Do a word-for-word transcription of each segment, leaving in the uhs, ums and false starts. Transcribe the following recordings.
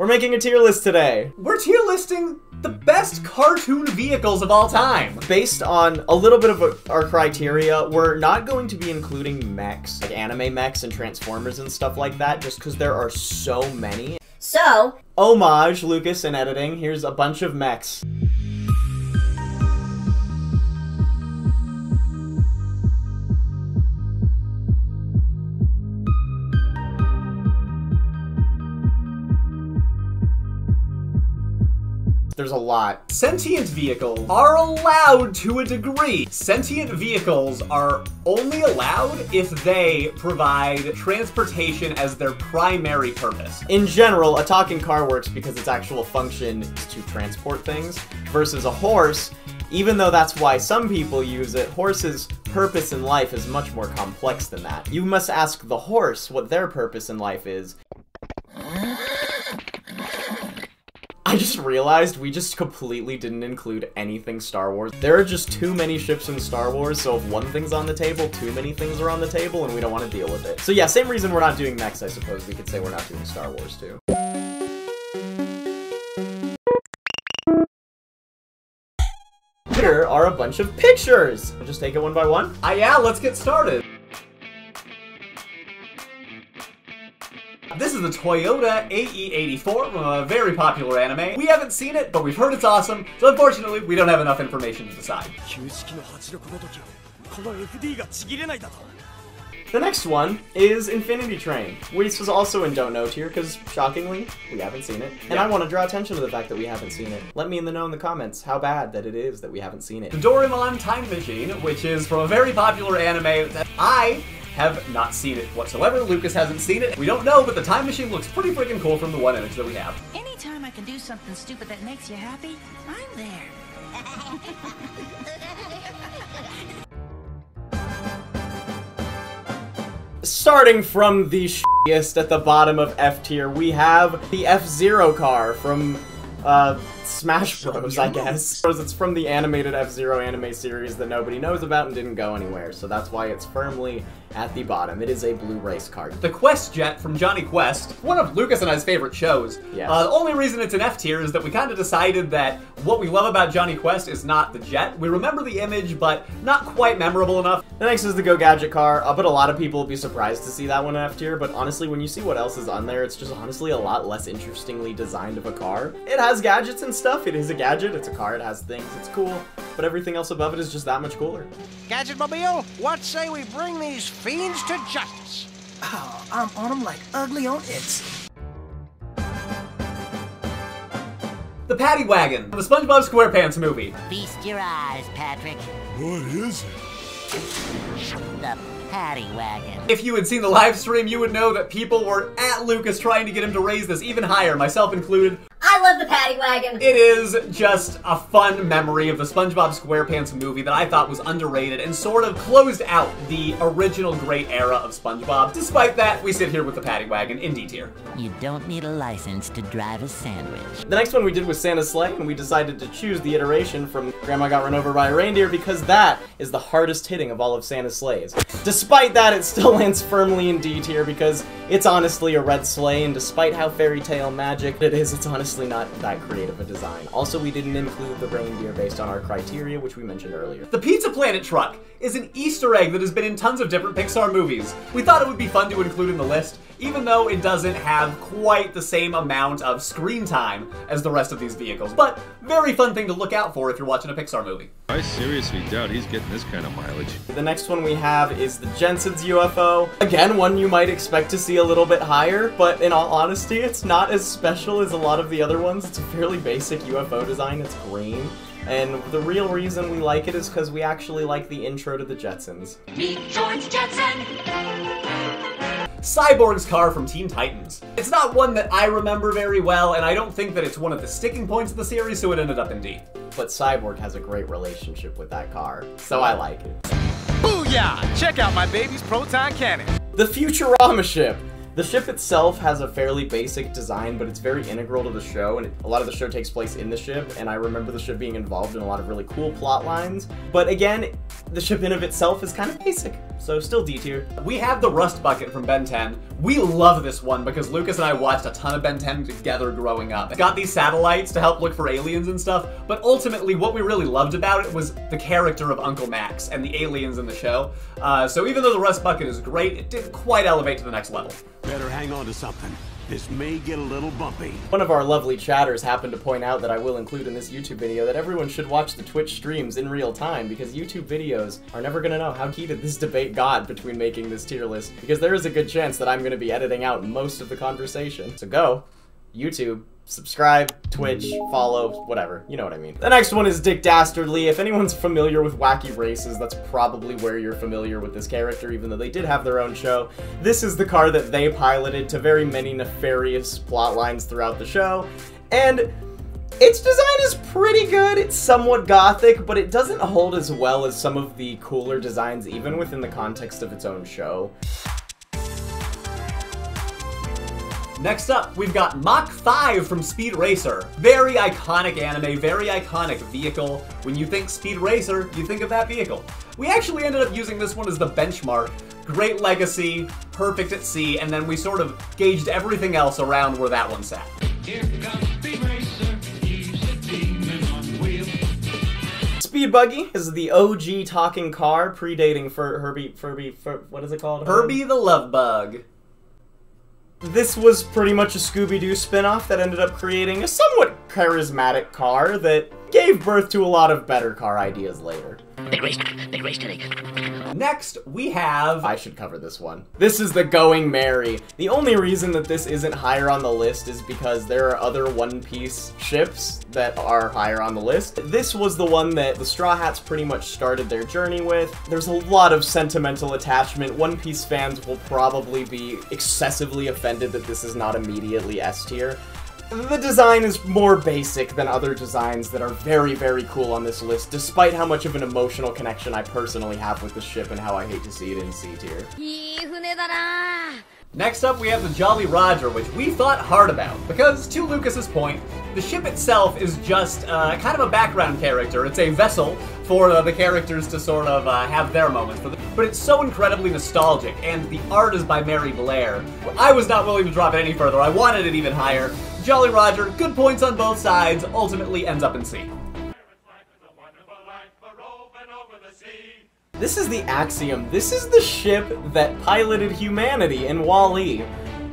We're making a tier list today. We're tier listing the best cartoon vehicles of all time. Based on a little bit of our criteria, we're not going to be including mechs, like anime mechs and Transformers and stuff like that, just because there are so many. So, homage, Lucas, in editing, here's a bunch of mechs. There's a lot. Sentient vehicles are allowed to a degree. Sentient vehicles are only allowed if they provide transportation as their primary purpose. In general, a talking car works because its actual function is to transport things, versus a horse, even though that's why some people use it, horses' purpose in life is much more complex than that. You must ask the horse what their purpose in life is. I just realized we just completely didn't include anything Star Wars. There are just too many ships in Star Wars, so if one thing's on the table, too many things are on the table, and we don't want to deal with it. So yeah, same reason we're not doing mechs, I suppose. We could say we're not doing Star Wars too. Here are a bunch of pictures! I'll just take it one by one. Ah yeah, let's get started! This is the Toyota A E eighty-four from a very popular anime. We haven't seen it, but we've heard it's awesome, so unfortunately, we don't have enough information to decide. The next one is Infinity Train, which was also in Don't Know tier, because shockingly, we haven't seen it. And yeah. I want to draw attention to the fact that we haven't seen it. Let me in the know in the comments how bad that it is that we haven't seen it. The Doraemon Time Machine, which is from a very popular anime that I have not seen it whatsoever. Lucas hasn't seen it. We don't know, but the time machine looks pretty freaking cool from the one image that we have. Anytime I can do something stupid that makes you happy, I'm there. Starting from the shittiest at the bottom of F tier, we have the F-Zero car from uh, Smash Bros, I guess. It's from the animated F-Zero anime series that nobody knows about and didn't go anywhere, so that's why it's firmly at the bottom. It is a blue race car. The Quest Jet from Johnny Quest, one of Lucas and I's favorite shows. Yes. Uh, the only reason it's an F tier is that we kind of decided that what we love about Johnny Quest is not the jet. We remember the image, but not quite memorable enough. The next is the Go Gadget car, uh, but a lot of people will be surprised to see that one in F tier, but honestly, when you see what else is on there, it's just honestly a lot less interestingly designed of a car. It has gadgets and stuff. It is a gadget. It's a car. It has things. It's cool. But everything else above it is just that much cooler. Gadget Mobile, what say we bring these fiends to justice? Oh, I'm on them like ugly on Etsy. The Paddy Wagon, the SpongeBob SquarePants movie. Feast your eyes, Patrick. What is it? The Paddy Wagon. If you had seen the live stream, you would know that people were at Lucas trying to get him to raise this even higher, myself included. I love the Paddy Wagon. It is just a fun memory of the SpongeBob SquarePants movie that I thought was underrated and sort of closed out the original great era of SpongeBob. Despite that, we sit here with the Paddy Wagon in D tier. You don't need a license to drive a sandwich. The next one we did was Santa's Sleigh, and we decided to choose the iteration from Grandma Got Run Over by a Reindeer because that is the hardest hitting of all of Santa's sleighs. Despite that, it still lands firmly in D tier because it's honestly a red sleigh, and despite how fairy tale magic it is, it's honestly not that creative a design. Also, we didn't include the reindeer based on our criteria, which we mentioned earlier. The Pizza Planet truck is an Easter egg that has been in tons of different Pixar movies. We thought it would be fun to include in the list, even though it doesn't have quite the same amount of screen time as the rest of these vehicles, but very fun thing to look out for if you're watching a Pixar movie. I seriously doubt he's getting this kind of mileage. The next one we have is the Jetsons U F O. Again, one you might expect to see a little bit higher, but in all honesty, it's not as special as a lot of the other ones. It's a fairly basic U F O design. It's green. And the real reason we like it is because we actually like the intro to the Jetsons. Meet George Jetson! Cyborg's car from Teen Titans. It's not one that I remember very well, and I don't think that it's one of the sticking points of the series, so it ended up in D. But Cyborg has a great relationship with that car, so I like it. Booyah! Check out my baby's proton cannon! The Futurama ship! The ship itself has a fairly basic design, but it's very integral to the show, and a lot of the show takes place in the ship, and I remember the ship being involved in a lot of really cool plot lines. But again, the ship in of itself is kind of basic, so still D tier. We have the Rust Bucket from Ben ten. We love this one because Lucas and I watched a ton of Ben ten together growing up. It's got these satellites to help look for aliens and stuff, but ultimately what we really loved about it was the character of Uncle Max and the aliens in the show. Uh, so even though the Rust Bucket is great, it didn't quite elevate to the next level. Better hang on to something. This may get a little bumpy. One of our lovely chatters happened to point out that I will include in this YouTube video that everyone should watch the Twitch streams in real time, because YouTube videos are never gonna know how heated this debate got between making this tier list, because there is a good chance that I'm gonna be editing out most of the conversation. So go, YouTube, subscribe, Twitch, follow, whatever. You know what I mean. The next one is Dick Dastardly. If anyone's familiar with Wacky Races, that's probably where you're familiar with this character, even though they did have their own show. This is the car that they piloted to very many nefarious plot lines throughout the show, and its design is pretty good. It's somewhat gothic, but it doesn't hold as well as some of the cooler designs, even within the context of its own show. Next up, we've got Mach five from Speed Racer. Very iconic anime, very iconic vehicle. When you think Speed Racer, you think of that vehicle. We actually ended up using this one as the benchmark. Great legacy, perfect at sea, and then we sort of gauged everything else around where that one sat. Here comes Speed Racer, he's a demon on wheels. Speed Buggy is the O G talking car, predating for Herbie, Furby, Fur, what is it called? Herbie the Love Bug. This was pretty much a Scooby-Doo spin-off that ended up creating a somewhat charismatic car that gave birth to a lot of better car ideas later. Big race, big race today. Next, we have... I should cover this one. This is the Going Merry. The only reason that this isn't higher on the list is because there are other One Piece ships that are higher on the list. This was the one that the Straw Hats pretty much started their journey with. There's a lot of sentimental attachment. One Piece fans will probably be excessively offended that this is not immediately S tier. The design is more basic than other designs that are very, very cool on this list, despite how much of an emotional connection I personally have with the ship and how I hate to see it in C tier. Next up, we have the Jolly Roger, which we thought hard about, because to Lucas's point, the ship itself is just uh, kind of a background character. It's a vessel for uh, the characters to sort of uh, have their moments. But it's so incredibly nostalgic, and the art is by Mary Blair. I was not willing to drop it any further. I wanted it even higher. Jolly Roger, good points on both sides, ultimately ends up in C. This is the Axiom. This is the ship that piloted humanity in WALL-E.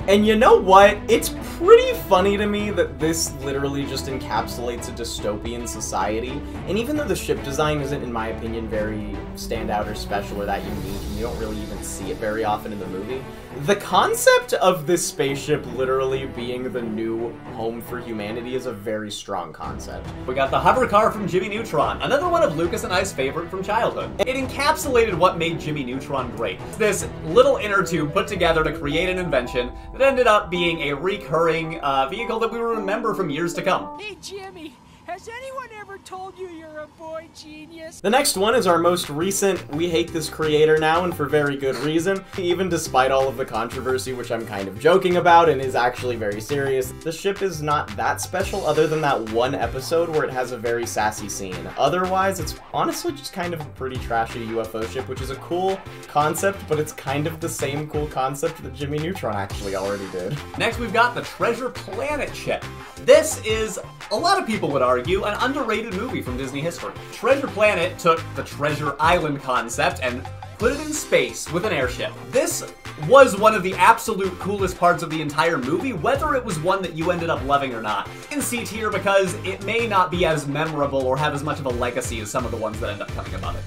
And you know what? It's pretty funny to me that this literally just encapsulates a dystopian society. And even though the ship design isn't, in my opinion, very standout or special or that unique, and you don't really even see it very often in the movie, the concept of this spaceship literally being the new home for humanity is a very strong concept. We got the hover car from Jimmy Neutron, another one of Lucas and I's favorite from childhood. It encapsulated what made Jimmy Neutron great. This little inner tube put together to create an invention that ended up being a recurring uh, vehicle that we remember from years to come. Hey, Jimmy! Has anyone ever told you you're a boy genius? The next one is our most recent. We hate this creator now, and for very good reason. Even despite all of the controversy, which I'm kind of joking about and is actually very serious, the ship is not that special other than that one episode where it has a very sassy scene. Otherwise, it's honestly just kind of a pretty trashy U F O ship, which is a cool concept, but it's kind of the same cool concept that Jimmy Neutron actually already did. Next, we've got the Treasure Planet ship. This is, a lot of people would argue, Argue, an underrated movie from Disney history. Treasure Planet took the Treasure Island concept and put it in space with an airship. This was one of the absolute coolest parts of the entire movie, whether it was one that you ended up loving or not. In C tier because it may not be as memorable or have as much of a legacy as some of the ones that end up coming above it.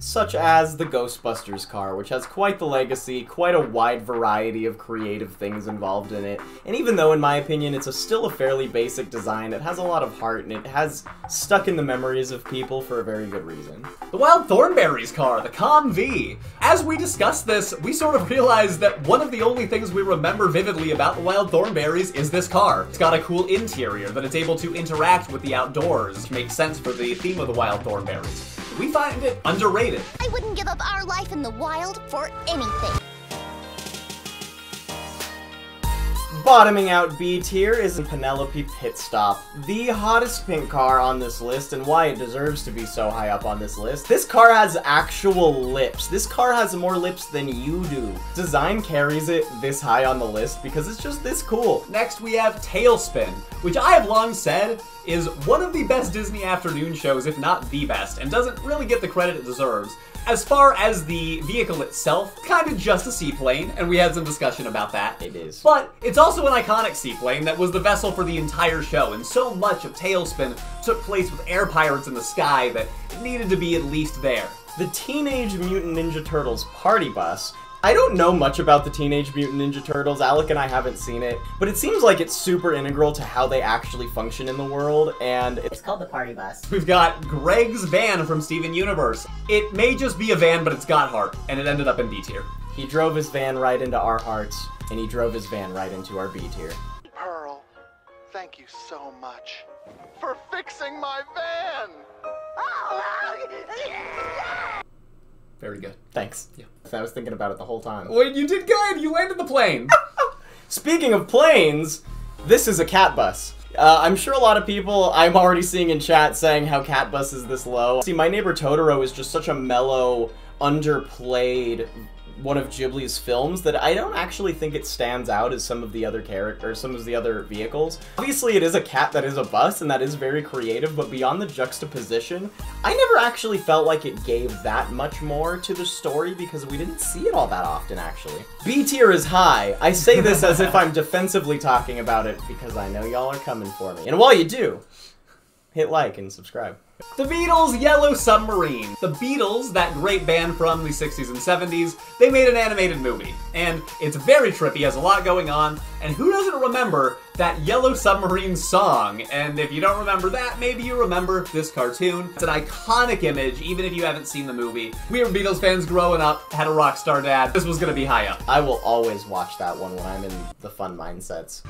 Such as the Ghostbusters car, which has quite the legacy, quite a wide variety of creative things involved in it. And even though, in my opinion, it's a still a fairly basic design, it has a lot of heart and it has stuck in the memories of people for a very good reason. The Wild Thornberries car, the Com-V. As we discussed this, we sort of realized that one of the only things we remember vividly about the Wild Thornberries is this car. It's got a cool interior that it's able to interact with the outdoors, which makes sense for the theme of the Wild Thornberries. We find it underrated. I wouldn't give up our life in the wild for anything. Bottoming out B tier is Penelope Pitstop, the hottest pink car on this list and why it deserves to be so high up on this list. This car has actual lips. This car has more lips than you do. Design carries it this high on the list because it's just this cool. Next we have Tailspin, which I have long said is one of the best Disney afternoon shows, if not the best, and doesn't really get the credit it deserves. As far as the vehicle itself, kind of just a seaplane, and we had some discussion about that. It is. But it's also an iconic seaplane that was the vessel for the entire show, and so much of Tailspin took place with air pirates in the sky that it needed to be at least there. The Teenage Mutant Ninja Turtles Party Bus. I don't know much about the Teenage Mutant Ninja Turtles, Alec and I haven't seen it, but it seems like it's super integral to how they actually function in the world, and it's, it's called the Party Bus. We've got Greg's van from Steven Universe. It may just be a van, but it's got heart, and it ended up in B tier. He drove his van right into our hearts, and he drove his van right into our B tier. Pearl, thank you so much for fixing my van! Very good. Thanks. Yeah. I was thinking about it the whole time. Wait, you did good! You landed the plane! Speaking of planes, this is a Cat Bus. Uh, I'm sure a lot of people I'm already seeing in chat saying how Cat Bus is this low. See, My Neighbor Totoro is just such a mellow, underplayed one of Ghibli's films that I don't actually think it stands out as some of the other characters, some of the other vehicles. Obviously it is a cat that is a bus and that is very creative, but beyond the juxtaposition, I never actually felt like it gave that much more to the story because we didn't see it all that often actually. B tier is high. I say this as if I'm defensively talking about it because I know y'all are coming for me. And while you do, hit like and subscribe. The Beatles' Yellow Submarine. The Beatles, that great band from the sixties and seventies, they made an animated movie. And it's very trippy, has a lot going on, and who doesn't remember that Yellow Submarine song? And if you don't remember that, maybe you remember this cartoon. It's an iconic image, even if you haven't seen the movie. We were Beatles fans growing up, had a rock star dad. This was gonna be high up. I will always watch that one when I'm in the fun mindsets.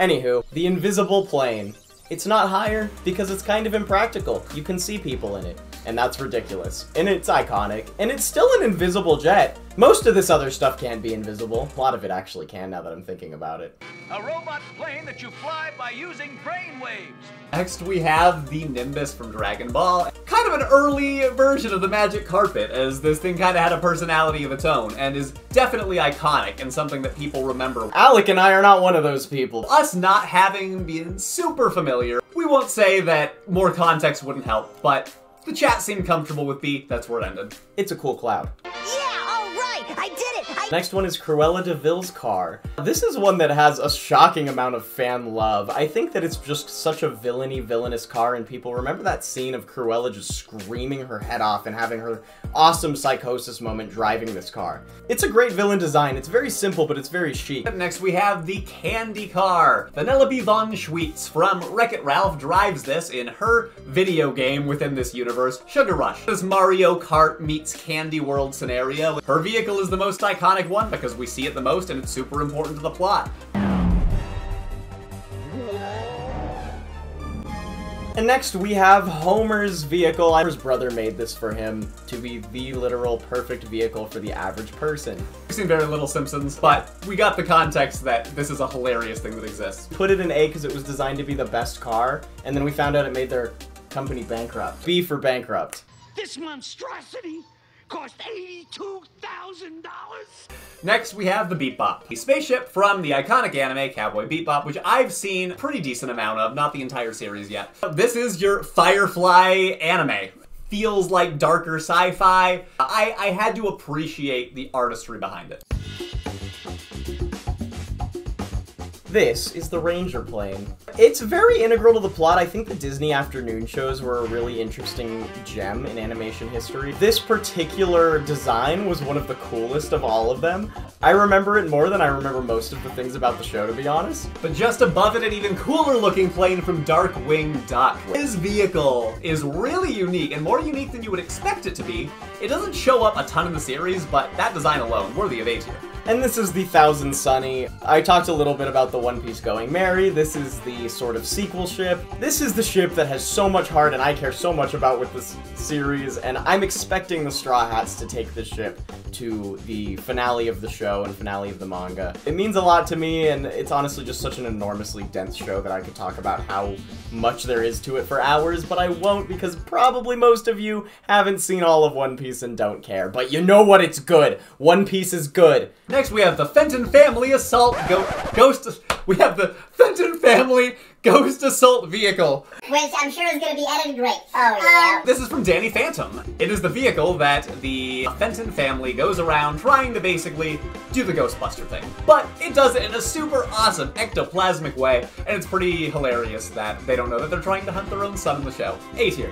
Anywho, the invisible plane. It's not higher because it's kind of impractical. You can see people in it, and that's ridiculous. And it's iconic, and it's still an invisible jet. Most of this other stuff can be invisible. A lot of it actually can now that I'm thinking about it. A robot plane that you fly by using brainwaves. Next we have the Nimbus from Dragon Ball. Kind of an early version of the Magic Carpet, as this thing kind of had a personality of its own and is definitely iconic and something that people remember. Alec and I are not one of those people. Us not having been super familiar, we won't say that more context wouldn't help, but the chat seemed comfortable with B. That's where it ended. It's a cool cloud. I did it! I Next one is Cruella de Vil's car. This is one that has a shocking amount of fan love. I think that it's just such a villainy, villainous car, and people remember that scene of Cruella just screaming her head off and having her awesome psychosis moment driving this car. It's a great villain design. It's very simple, but it's very chic. Up next, we have the Candy Car. Vanellope von Schweetz from Wreck-It Ralph drives this in her video game within this universe, Sugar Rush. This Mario Kart meets Candy World scenario. Her vehicle is the most iconic one because we see it the most and it's super important to the plot. And next we have Homer's vehicle. Homer's brother made this for him to be the literal perfect vehicle for the average person. We've seen very little Simpsons, but we got the context that this is a hilarious thing that exists. Put it in A because it was designed to be the best car, and then we found out it made their company bankrupt. B for bankrupt. This monstrosity cost eighty-two thousand dollars! Next, we have the Bebop. The spaceship from the iconic anime Cowboy Bebop, which I've seen a pretty decent amount of, not the entire series yet. This is your Firefly anime. Feels like darker sci-fi. I, I had to appreciate the artistry behind it. This is the Ranger plane. It's very integral to the plot. I think the Disney afternoon shows were a really interesting gem in animation history. This particular design was one of the coolest of all of them. I remember it more than I remember most of the things about the show, to be honest. But just above it, an even cooler looking plane from Darkwing Duck. His vehicle is really unique and more unique than you would expect it to be. It doesn't show up a ton in the series, but that design alone, worthy of A tier. And this is the Thousand Sunny. I talked a little bit about the One Piece Going Merry. This is the sort of sequel ship. This is the ship that has so much heart and I care so much about with this series, and I'm expecting the Straw Hats to take this ship to the finale of the show and finale of the manga. It means a lot to me, and it's honestly just such an enormously dense show that I could talk about how much there is to it for hours, but I won't because probably most of you haven't seen all of One Piece and don't care, but you know what, it's good. One Piece is good. Next we have the Fenton Family Assault Go Ghost. We have the Fenton Family Ghost Assault Vehicle, which I'm sure is going to be edited great. Oh yeah. Um, this is from Danny Phantom. It is the vehicle that the Fenton family goes around trying to basically do the Ghostbuster thing. But it does it in a super awesome ectoplasmic way, and it's pretty hilarious that they don't know that they're trying to hunt their own son in the show. A tier.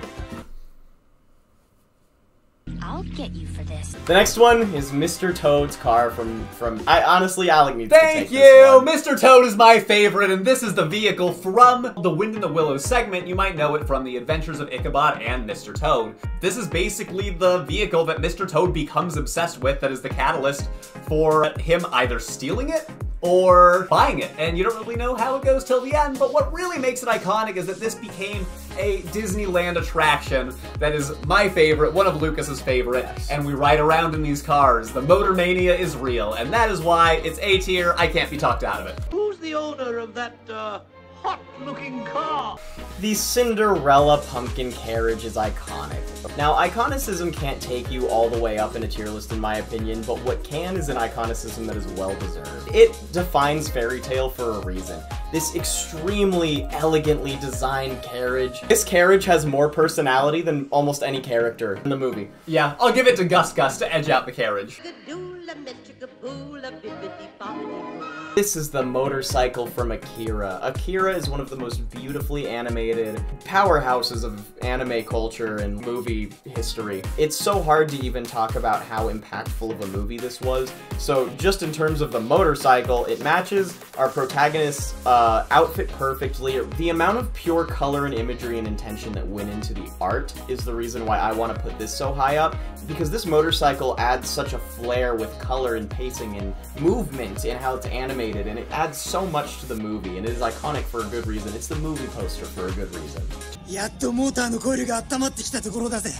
I'll get you for this. The next one is Mister Toad's car from from. I honestly, Alec needs to take this one. Thank you. Mister Toad is my favorite, and this is the vehicle from the Wind in the Willows segment. You might know it from the Adventures of Ichabod and Mister Toad. This is basically the vehicle that Mister Toad becomes obsessed with. That is the catalyst for him either stealing it or buying it, and you don't really know how it goes till the end, but what really makes it iconic is that this became a Disneyland attraction that is my favorite, one of Lucas's favorite, yes. And we ride around in these cars. The motor mania is real, and that is why it's A tier. I can't be talked out of it. Who's the owner of that, uh... hot-looking car. The Cinderella pumpkin carriage is iconic. Now, iconicism can't take you all the way up in a tier list in my opinion, but what can is an iconicism that is well-deserved. It defines fairy tale for a reason. This extremely elegantly designed carriage. This carriage has more personality than almost any character in the movie. Yeah, I'll give it to Gus Gus to edge out the carriage. This is the motorcycle from Akira. Akira is one of the most beautifully animated powerhouses of anime culture and movie history. It's so hard to even talk about how impactful of a movie this was. So just in terms of the motorcycle, it matches our protagonist's uh, outfit perfectly. The amount of pure color and imagery and intention that went into the art is the reason why I want to put this so high up, because this motorcycle adds such a flair with color and pacing and movement and how it's animated, and it adds so much to the movie, and it is iconic for a good reason. It's the movie poster for a good reason.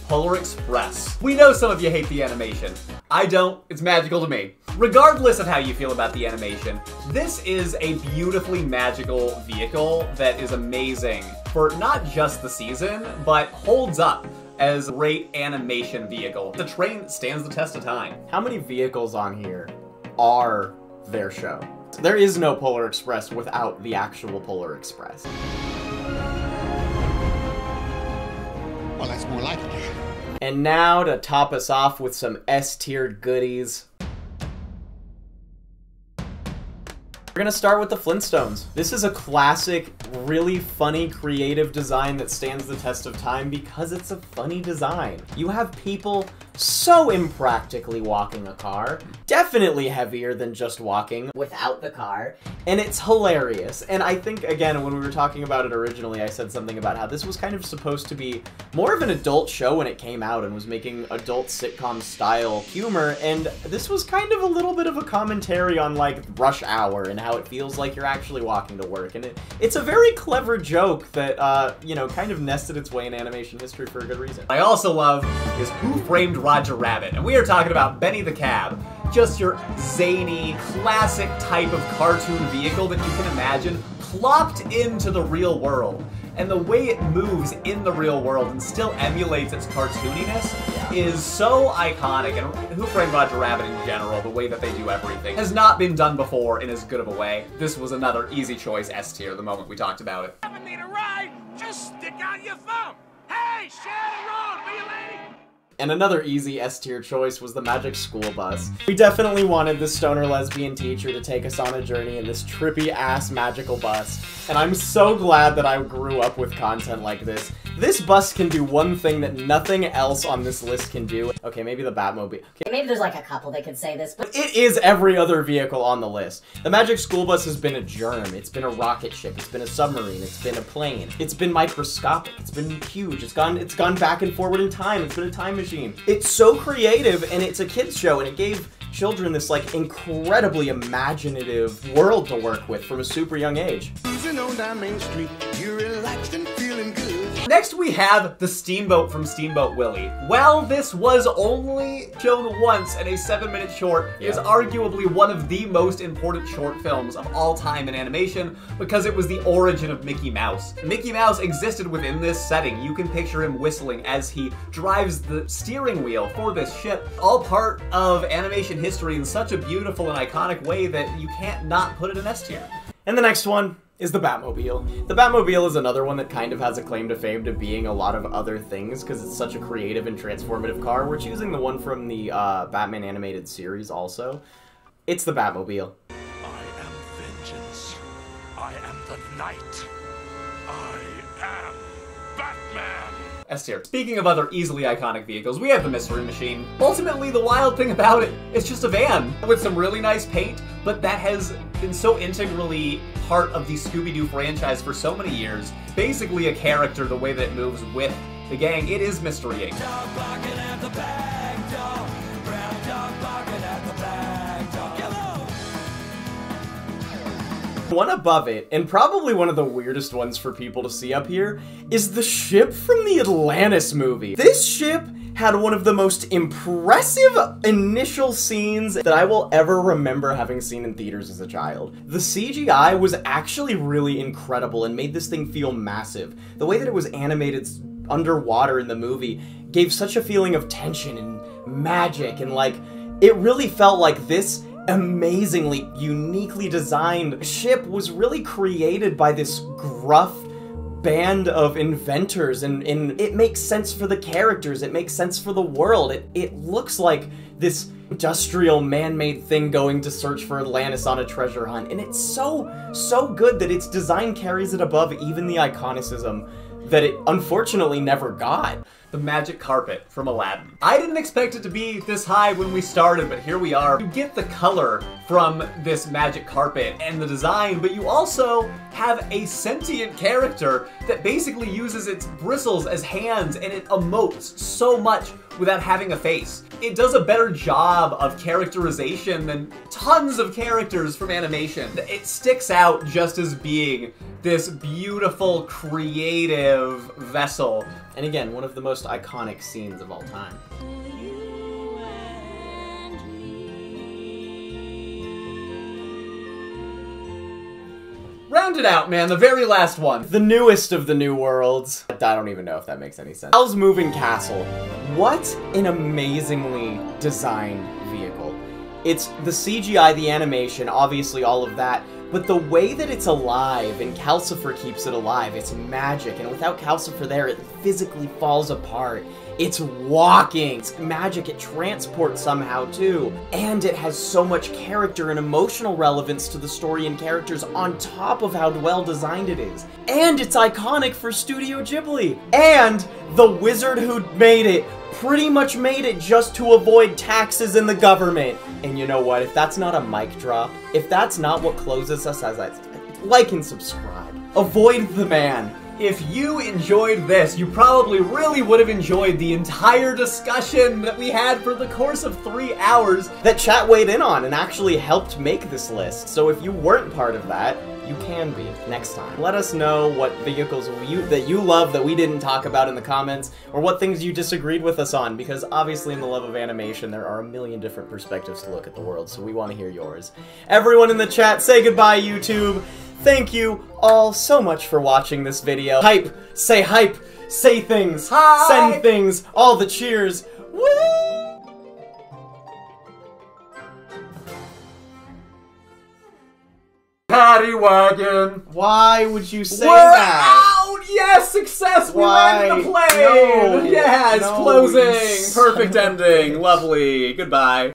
Polar Express. We know some of you hate the animation. I don't. It's magical to me. Regardless of how you feel about the animation, this is a beautifully magical vehicle that is amazing for not just the season, but holds up as a great animation vehicle. The train stands the test of time. How many vehicles on here are their show? There is no Polar Express without the actual Polar Express. Well, that's more like it. And now to top us off with some S-tiered goodies. We're gonna start with the Flintstones. This is a classic, really funny, creative design that stands the test of time because it's a funny design. You have people so impractically walking a car, definitely heavier than just walking without the car, and it's hilarious. And I think, again, when we were talking about it originally, I said something about how this was kind of supposed to be more of an adult show when it came out and was making adult sitcom style humor, and this was kind of a little bit of a commentary on like Rush Hour and how it feels like you're actually walking to work, and it, it's a very clever joke that, uh, you know, kind of nested its way in animation history for a good reason. I also love is Who Framed Roger Rabbit, and we are talking about Benny the Cab. Just your zany, classic type of cartoon vehicle that you can imagine plopped into the real world. And the way it moves in the real world and still emulates its cartooniness yeah. is so iconic. And Who Framed Roger Rabbit in general, the way that they do everything, has not been done before in as good of a way. This was another easy choice S tier the moment we talked about it. Having me to ride, just stick out your thumb. Hey, Shadow Road, be a lady. And another easy S-tier choice was the Magic School Bus. We definitely wanted this stoner lesbian teacher to take us on a journey in this trippy-ass magical bus, and I'm so glad that I grew up with content like this. This bus can do one thing that nothing else on this list can do. Okay, maybe the Batmobile. Okay. Maybe there's like a couple that could say this, but it is every other vehicle on the list. The Magic School Bus has been a germ, it's been a rocket ship, it's been a submarine, it's been a plane, it's been microscopic, it's been huge, it's gone, it's gone back and forward in time, it's been a time machine. It's so creative, and it's a kids show, and it gave children this like incredibly imaginative world to work with from a super young age. Next we have the Steamboat from Steamboat Willie. Well, this was only filmed once and a seven minute short. Yeah. Is arguably one of the most important short films of all time in animation because it was the origin of Mickey Mouse. Mickey Mouse existed within this setting. You can picture him whistling as he drives the steering wheel for this ship. All part of animation history in such a beautiful and iconic way that you can't not put it in S tier. And the next one is the Batmobile. The Batmobile is another one that kind of has a claim to fame to being a lot of other things because it's such a creative and transformative car. We're choosing the one from the uh, Batman animated series also. It's the Batmobile. I am vengeance. I am the knight. I am Batman. S tier. Speaking of other easily iconic vehicles, we have the Mystery Machine. Ultimately, the wild thing about it, it's just a van with some really nice paint, but that has been so integrally part of the Scooby-Doo franchise for so many years. Basically a character, the way that it moves with the gang, it is Mystery Incorporated. Dog barking at the bag dog, brown dog barking at the bag dog, yellow. One above it, and probably one of the weirdest ones for people to see up here, is the ship from the Atlantis movie. This ship had one of the most impressive initial scenes that I will ever remember having seen in theaters as a child. The C G I was actually really incredible and made this thing feel massive. The way that it was animated underwater in the movie gave such a feeling of tension and magic, and like, it really felt like this amazingly, uniquely designed ship was really created by this gruff band of inventors, and, and it makes sense for the characters, it makes sense for the world. It, it looks like this industrial man-made thing going to search for Atlantis on a treasure hunt, and it's so, so good that its design carries it above even the iconicism that it unfortunately never got. The magic carpet from Aladdin. I didn't expect it to be this high when we started, but here we are. You get the color from this magic carpet and the design, but you also have a sentient character that basically uses its bristles as hands, and it emotes so much without having a face. It does a better job of characterization than tons of characters from animation. It sticks out just as being this beautiful, creative vessel. And again, one of the most iconic scenes of all time. Round it out, man, the very last one. The newest of the new worlds. I don't even know if that makes any sense. Howl's Moving Castle. What an amazingly designed vehicle. It's the C G I, the animation, obviously all of that, but the way that it's alive and Calcifer keeps it alive, it's magic. And without Calcifer there, it physically falls apart. It's walking, it's magic, it transports somehow too. And it has so much character and emotional relevance to the story and characters on top of how well designed it is. And it's iconic for Studio Ghibli. And the wizard who made it pretty much made it just to avoid taxes in the government. And you know what, if that's not a mic drop, if that's not what closes us, as I like and subscribe, avoid the man. If you enjoyed this, you probably really would have enjoyed the entire discussion that we had for the course of three hours that chat weighed in on and actually helped make this list. So if you weren't part of that, you can be next time. Let us know what vehicles you, that you love that we didn't talk about in the comments, or what things you disagreed with us on, because obviously in the love of animation, there are a million different perspectives to look at the world, so we want to hear yours. Everyone in the chat, say goodbye, YouTube. Thank you all so much for watching this video. Hype, say hype, say things, hi. Send things, all the cheers. Woo! Paddy Wagon. Why would you say We're that? We're out! Yes, success! We Why? landed the plane! No, yes, no, closing! Perfect ending! Lovely. Goodbye.